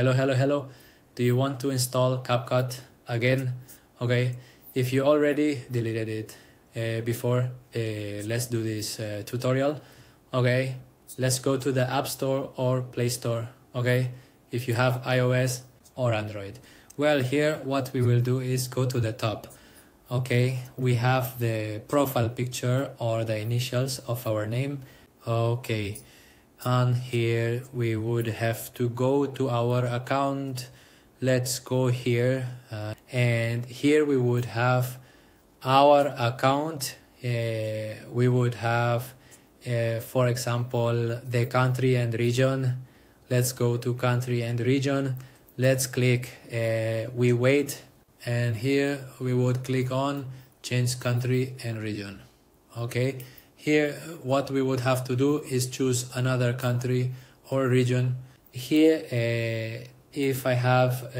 Hello. Do you want to install CapCut again? Okay, if you already deleted it before, let's do this tutorial. Okay, let's go to the App Store or Play Store. Okay, if you have iOS or Android. Well, here what we will do is go to the top. Okay, we have the profile picture or the initials of our name. Okay, and here we would have to go to our account. Let's go here, and here we would have our account. We would have, for example, the country and region. Let's go to country and region. Let's click we wait, and here we would click on change country and region. Okay, here what we would have to do is choose another country or region. Here if I have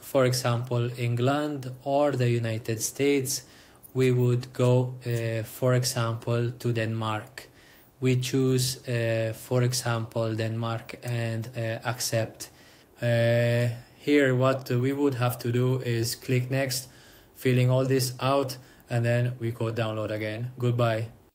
for example England or the United States, we would go for example to Denmark. We choose for example Denmark and accept. Here what we would have to do is click next, filling all this out, and then we go download again. Goodbye.